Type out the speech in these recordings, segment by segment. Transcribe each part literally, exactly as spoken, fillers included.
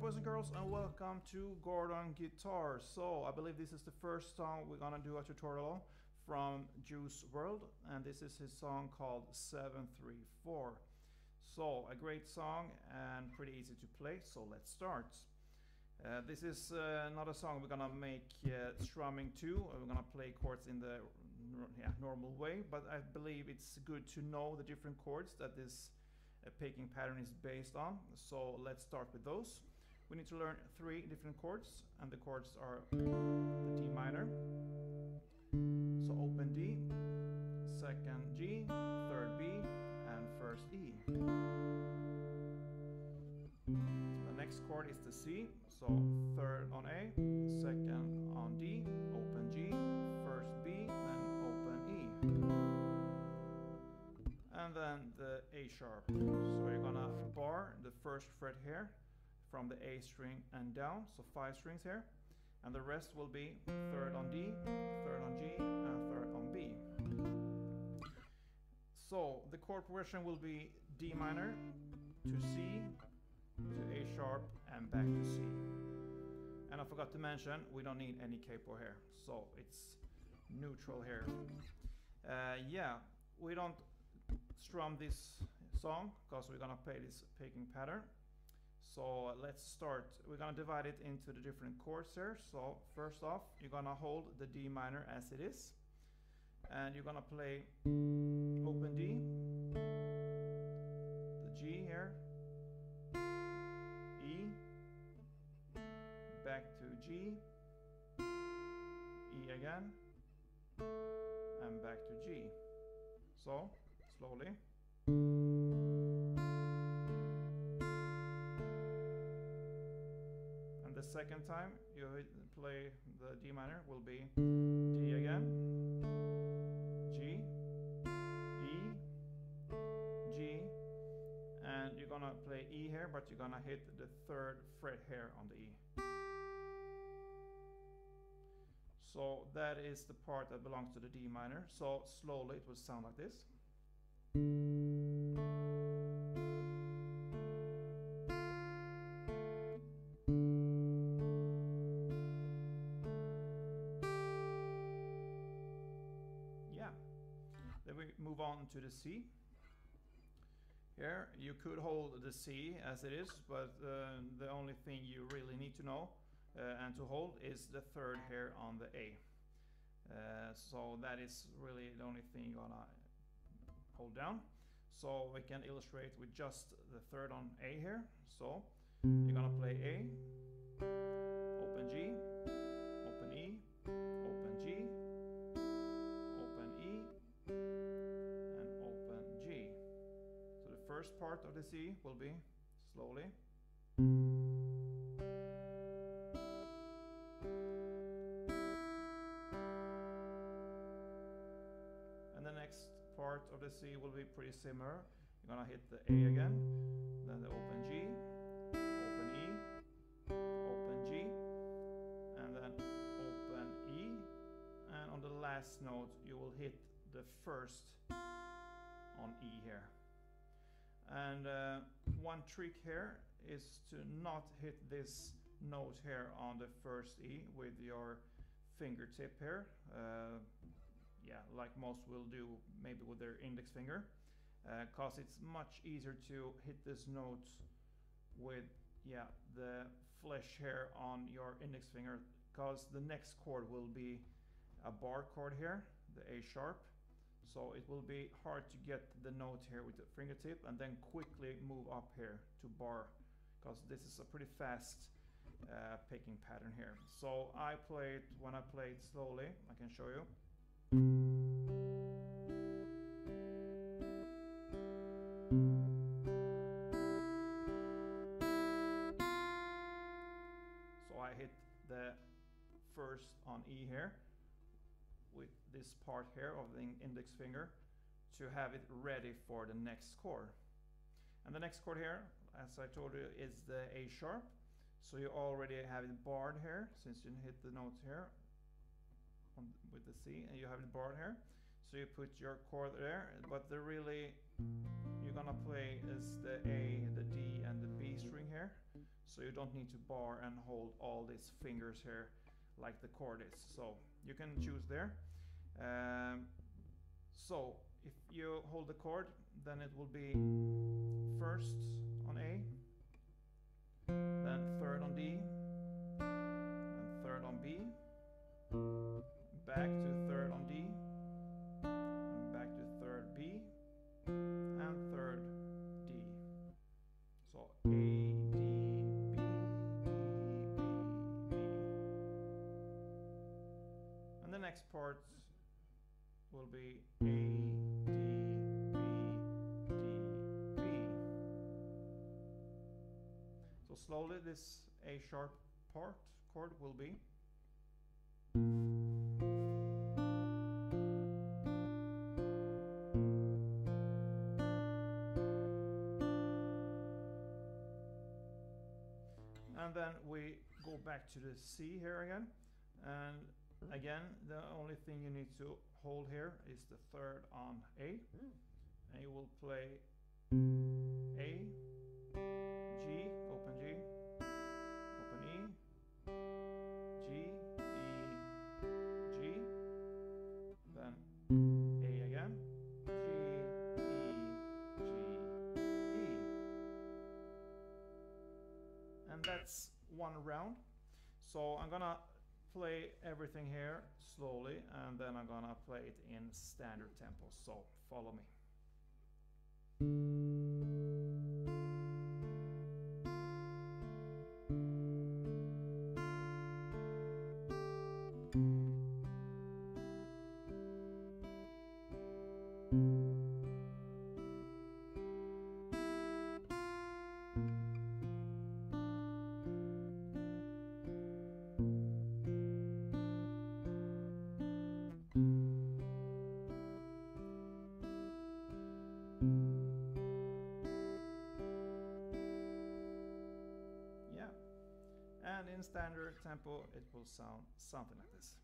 Boys and girls, and welcome to Gordon Guitar. So I believe this is the first song we're gonna do a tutorial on from Juice world, and this is his song called seven three four. So a great song and pretty easy to play, so let's start. Uh, this is uh, not a song we're gonna make uh, strumming to. We're gonna play chords in the yeah, normal way, but I believe it's good to know the different chords that this uh, picking pattern is based on. So let's start with those. We need to learn three different chords, and the chords are the D minor, so open D, second G, third B, and first E. The next chord is the C, so third on A, second on D, open G, first B, and open E. And then the A sharp, so you're gonna bar the first fret here, from the A string and down, so five strings here, and the rest will be third on D, third on G, and third on B. So the chord progression will be D minor to C to A sharp and back to C. And I forgot to mention, we don't need any capo here, so it's neutral here. Uh, yeah, we don't strum this song because we're gonna play this picking pattern. So let's start. We're gonna divide it into the different chords here. So first off, you're gonna hold the D minor as it is, and you're gonna play open D, the G here, E, back to G, E again, and back to G. So slowly. The second time you play the D minor will be D again, G, E, G, and you're gonna play E here, but you're gonna hit the third fret here on the E. So that is the part that belongs to the D minor. So slowly it will sound like this. Then we move on to the C. Here you could hold the C as it is, but uh, the only thing you really need to know uh, and to hold is the third here on the A. Uh, so that is really the only thing you're gonna hold down. So we can illustrate with just the third on A here. So you're gonna play A, open G, open E, open G, first part of the C will be slowly, and the next part of the C will be pretty similar. You're gonna hit the A again, then the open G, open E, open G, and then open E, and on the last note you will hit the first on E here. And uh, one trick here is to not hit this note here on the first E with your fingertip here, uh, yeah, like most will do, maybe with their index finger, because uh, it's much easier to hit this note with yeah the flesh here on your index finger, because the next chord will be a bar chord here, the A sharp. So it will be hard to get the note here with the fingertip and then quickly move up here to bar, because this is a pretty fast uh, picking pattern here. So I play it, when I play it slowly, I can show you. So I hit the first on E here with this part here of the index finger to have it ready for the next chord. And the next chord here, as I told you, is the A sharp. So you already have it barred here, since you hit the note here on, with the C, and you have it barred here. So you put your chord there, but the really you're gonna play is the A, the D, and the B string here. So you don't need to bar and hold all these fingers here like the chord is. So you can choose there. Um, so if you hold the chord, then it will be first on A, then third on D, then third on B, back to third on D, and back to third B, and third D. So A, D, B, B, B, B. And the next part will be A, D, B, D, B. So slowly this A sharp part chord will be . Then we go back to the C here again, and again the only thing you need to hold here is the third on A, and you will play A, G, open G, open E, G, E, G, then A again, G, E, G, E, and that's one round. So I'm gonna play everything here slowly, and then I'm gonna play it in standard tempo, so follow me. And in standard tempo, it will sound something like this.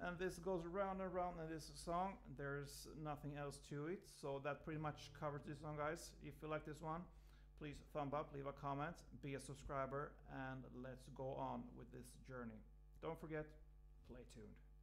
And this goes round and round in this song. There's nothing else to it. So that pretty much covers this song, guys. If you like this one, please thumb up, leave a comment, be a subscriber, and let's go on with this journey. Don't forget, play tuned.